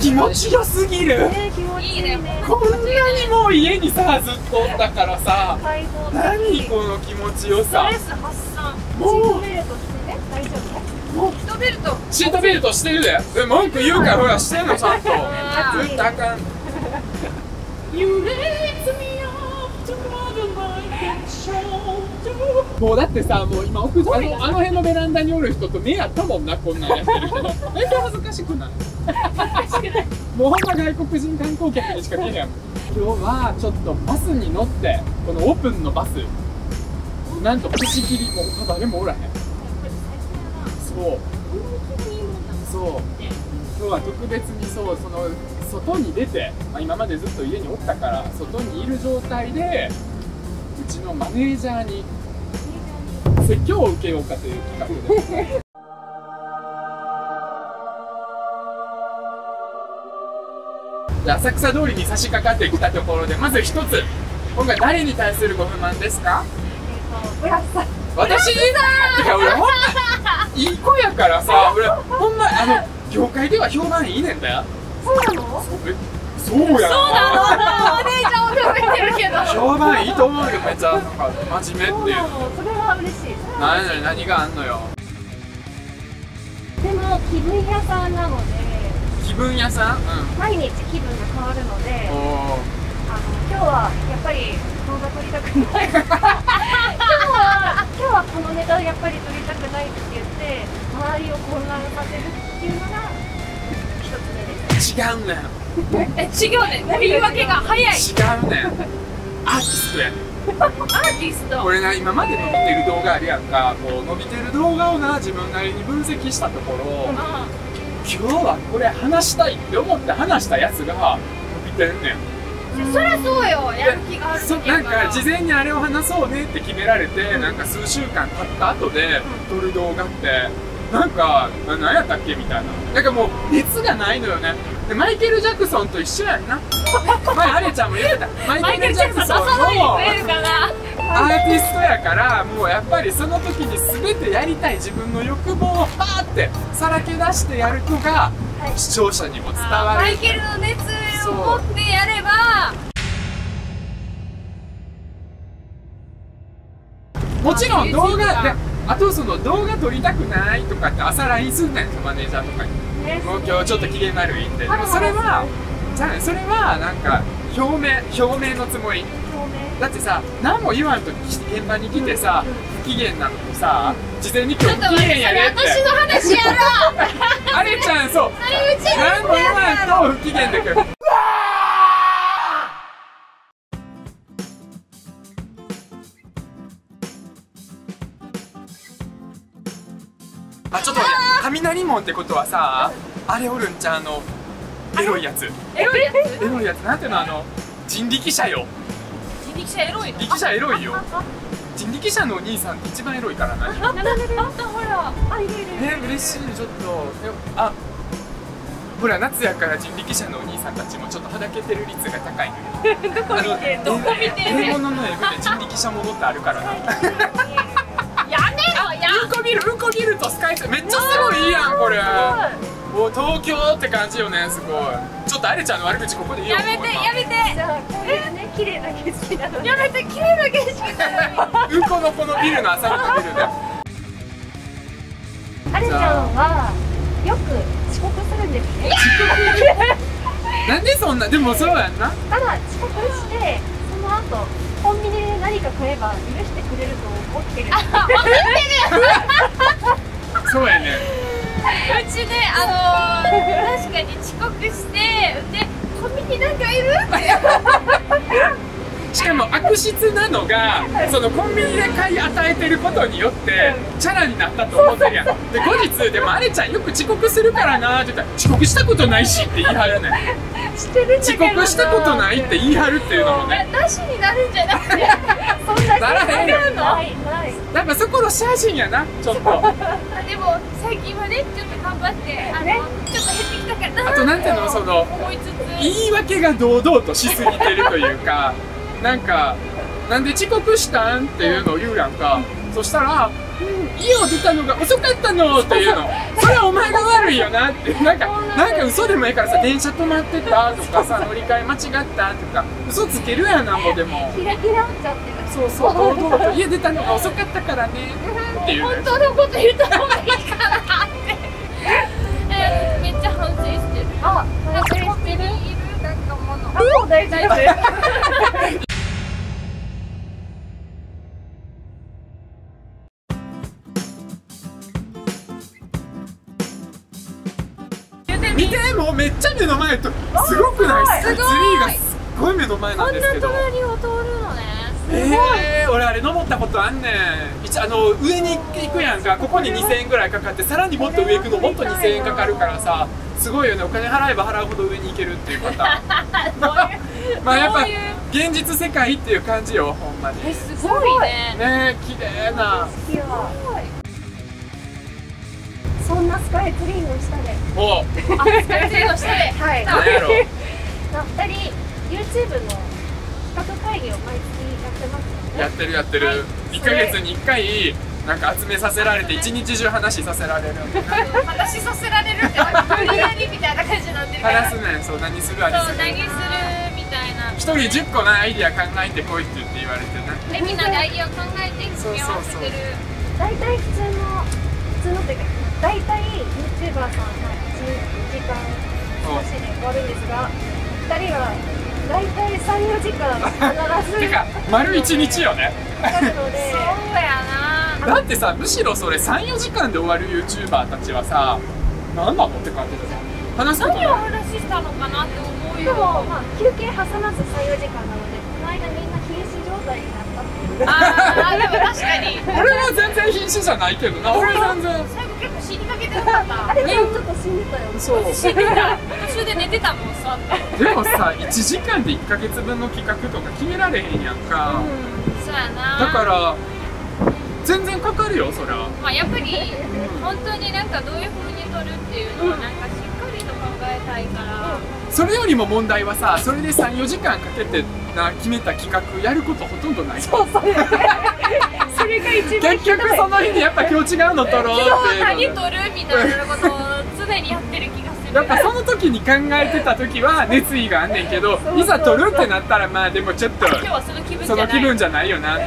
気持ちよすぎる。こんなにもう家にさずっとおったからさ、何この気持ちよさ。もうシートベルトしてるで。文句言うからほらしてんのちゃんと。ずっとあかん。もうだってさ、もう今屋上あの辺のベランダにおる人と目あったもんな、こんなんやってる人。え、恥ずかしくない？恥ずかしくない。もうほんま外国人観光客にしか見えへん。今日はちょっとバスに乗って、このオープンのバス、なんと貸し切り、もう誰もおらへん。そう。そう。今日は特別にそう、その外に出て、まあ、今までずっと家におったから外にいる状態で、うちのマネージャーに説教を受けようかという企画ですね。浅草通りに差し掛かってきたところで、まず一つ、今回誰に対するご不満ですか？私に？てか俺ほんまいい子やからさ、俺ほんま業界では評判いいねんだよ。そうなの？そうやん。そうなの。マネージャーを褒めてるけど。評判いいと思うよ、めっちゃ真面目っていう。それは嬉しい。何があんのよ。でも気分屋さんなので。気分屋さん？うん。毎日気分が変わるので。今日はやっぱり動画撮りたくない。今日はこのネタをやっぱり撮りたくないって言って周りを混乱させるっていうのが。違うねん。違うねん。言い訳が早い。違うねん。アーティストやねん。アーティスト。俺が今まで伸びてる動画あるやんか。こう伸びてる動画をな、自分なりに分析したところ、今日はこれ話したいって思って話したやつが伸びてんねん。そりゃそうよ、やる気があるっていうか、なんか事前にあれを話そうねって決められて、なんか数週間経った後で撮る動画ってなんか何やったっけみたいな、なんかもう熱がないのよね。でマイケル・ジャクソンと一緒やんな。前アレちゃんも言ってた、マイケル・ジャクソンのアーティストやから、もうやっぱりその時に全てやりたい自分の欲望をパーってさらけ出してやる子が視聴者にも伝わる。マイケルの熱を持ってやればもちろん動画で、あとその動画撮りたくないとかって朝 LINE すんねん、マネージャーとかに。もう今日ちょっと機嫌悪いって。それはじゃあ、それはなんか表明のつもりだってさ、何も言わんと現場に来てさ、不機嫌なのとさ、事前に今日不機嫌やれって。私の話やろ。あれちゃん、そう、何も言わんと不機嫌だけど。あ、ちょっと待って、雷門ってことはさ、あれおるんちゃう、エロいやつ。エロいやつなんていうの、人力車よ。人力車エロいの？人力車エロいよ。人力車のお兄さんって一番エロいからな。あったほら、あ、いるいる。ね、嬉しい、ちょっと。あ、ほら、夏やから人力車のお兄さんたちもちょっとはだけてる率が高いのよ。どこ見てんの？どこ見てんの？英語の英語で人力車ものってあるからな。うんこ見るとスカイツリーめっちゃすごいいいやん、これ。もう東京って感じよね、すごい。ちょっとあれちゃんの悪口ここで言おう。やめてやめて。じゃあこういうね、綺麗な景色なの。やめて、綺麗な景色なのに。うんこのこのビルの朝のビルで。あれちゃんはよく遅刻するんですね。なんでそんな、でもそうやんな。ただ遅刻してその後コンビニで何か買えば許してくれると思ってる。そうやね。うちね、確かに遅刻して、でコンビニなんかいるって。しかも悪質なのが、そのコンビニで買い与えてることによってチャラになったと思ってるやん。で後日でもあれちゃんよく遅刻するからなーって言ったら、遅刻したことないしって言い張るね。遅刻したことないって言い張るっていうのもね。なしになるんじゃなくて。そんなになるの？なんかそこの写真やな、ちょっと。でも最近はね、ちょっと頑張って、ちょっと減ってきたからな。あとなんていうの、その言い訳が堂々としすぎてるというか、なんかなんで遅刻したんっていうのを言うやんか。そしたら、家を出たのが遅かったのっていうの、それはお前が悪いよなって、なんか嘘でもいいからさ、電車止まってたとかさ、乗り換え間違ったとか嘘つけるやな。もうでも開き直っちゃってる。そうそう、堂々と家出たのが遅かったからねっていう、本当のこと言った方がいいかなってめっちゃ反省してる。あ、反省してる。いるなんかもの、あ、もう大丈夫見て、もうめっちゃ目の前と、すごくない？スカイツリーがすっごい目の前なんですけど、こんな隣を通るのね。俺あれ登ったことあんねん。上に行くやんか、ここに2000円ぐらいかかって、さらにもっと上行くのもっと2000円かかるからさ、すごいよね。お金払えば払うほど上に行けるっていうパターンまあやっぱ現実世界っていう感じよ、ほんまに。すごいね、綺麗な。そんなスカイツリーの下で、おスカイツリーの下で、はい、2人 YouTube の企画会議を毎月やってますよね。やってるやってる。1ヶ月に1回なんか集めさせられて、一日中話させられる。話させられるって無理やりみたいな感じになってるから。話すねん。そう、何する何するみたいな。1人10個なアイディア考えてこいって言われてね。みんなでアイディアを考えて組み合わせてる。大体普通のっていうか、大体 YouTuber さんが1時間少しで終わるんですが、2人は大体3、4時間必ずてか、丸1日よね。かかるのでそうやな。だってさ、むしろそれ3、4時間で終わる YouTuber たちはさ、何なのって感じだよ。話すことない。何をお話ししたのかなって思うよ。でも、まあ、休憩挟まず3、4時間なので、この間みんな瀕死状態になったっていう。あー、でも確かに俺は全然瀕死じゃないけどな。俺全然死にかけてなかった。あれもちょっと死んでたよ。そう。死んでた。途中で寝てたもんさ。でもさ、1時間で1ヶ月分の企画とか決められへんやんか。うん、そうやな。だから全然かかるよ、そりゃ。まあやっぱり本当になんかどういう風に撮るっていうのをなんかしっかりと考えたいから。それよりも問題はさ、それで3、4時間かけて決めた企画やることほとんどない。そうそう。結局その日にやっぱ今日違うの撮ろうって何撮るみたいなことを常にやってる気がする。やっぱその時に考えてた時は熱意があんねんけど、いざ撮るってなったら、まあでもちょっと今日はその気分じゃないよなって。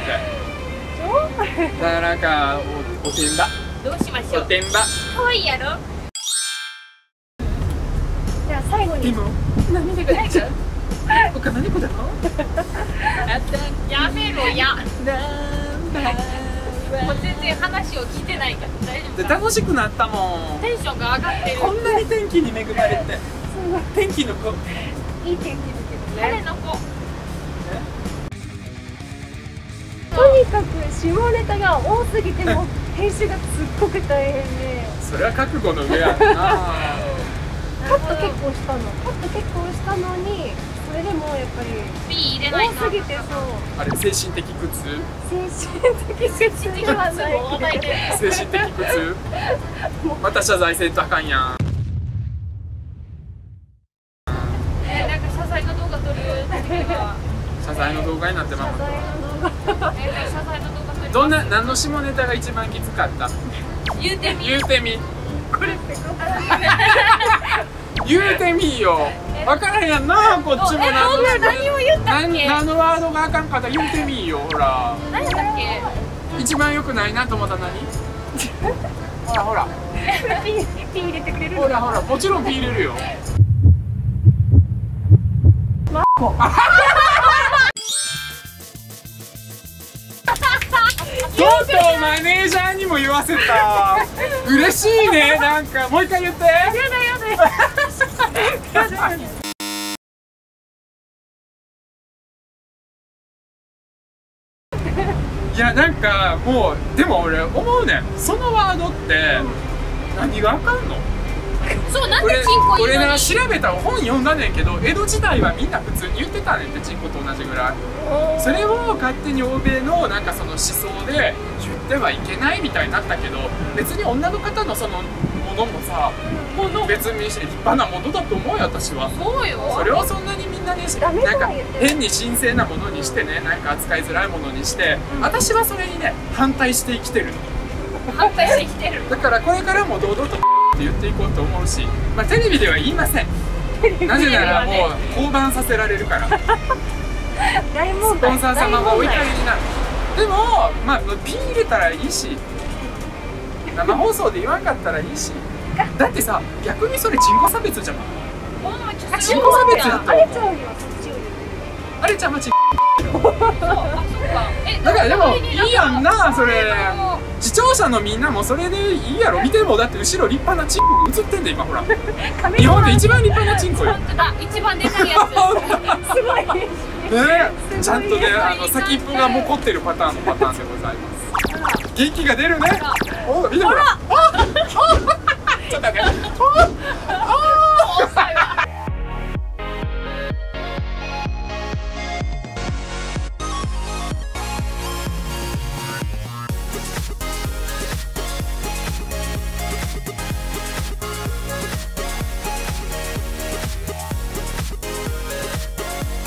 だからなんかおてんば、どうしましょう。おてんばかわいいやろ。じゃあ最後に涙が出ちゃう。他何子だろ。やめろや。もう全然話を聞いてないから大丈夫かな。楽しくなったもん。テンションが上がってる。こんなに天気に恵まれて。天気の子。いい天気だけどね。誰の子。とにかく下ネタが多すぎても編集がすっごく大変で。それは覚悟の上やんな。カット結構したのに。それでもやっぱり多すぎて、そうあれ精神的苦痛。精神的苦痛ではないけど精神的苦痛また謝罪せんとあかんやん。なんか謝罪の動画撮る時は謝罪の動画になってまう。どんな、何の下ネタが一番きつかった？言うてみこれってこと言うてみよ。わからへんやんな、こっちも。何を言ったっけ。何のワードがあかんかったら言うてみよ、ほら。何だっけ。一番良くないなと思ったら何。ほらほら。ピー入れてくれる。ほらほら、もちろんピー入れるよ。マッコ。とうとうマネージャーにも言わせた。嬉しいね、なんかもう一回言って。やだやだ。いやなんかもうでも俺思うねん、そのワードって何があかんの。そうなんでチンコ言うのに。俺なら調べたら本読んだねんけど、江戸時代はみんな普通に言ってたねんって、チンコと同じぐらい。それを勝手に欧米のなんかその思想で言ってはいけないみたいになったけど、別に女の方のそのものもさ、別に立派なものだと思うよ、私は。そうよ。それをそんなにみんなになんか変に神聖なものにしてね、なんか扱いづらいものにして、私はそれにね反対して生きてるの。反対してきてるだからこれからも堂々とって言っていこうと思うし、まあ、テレビでは言いません、ね、なぜならもう降板させられるから大問題、スポンサー様がお怒りになる。でもまあピー入れたらいいし、生放送で言わんかったらいいしだってさ、逆にそれ人口差別じゃん。人口差別だと思う。あれちゃんは人口だからでもいいやんな、それ。視聴者のみんなもそれでいいやろ。見てもだって後ろ立派なチンコ映ってんで今ほら。日本で一番立派なチンコよ。一番でかいやつ。すごい。ね、ちゃんとね先っぽがもこってるパターンのパターンでございます。元気が出るね。お、見てほら。ちょっと待って。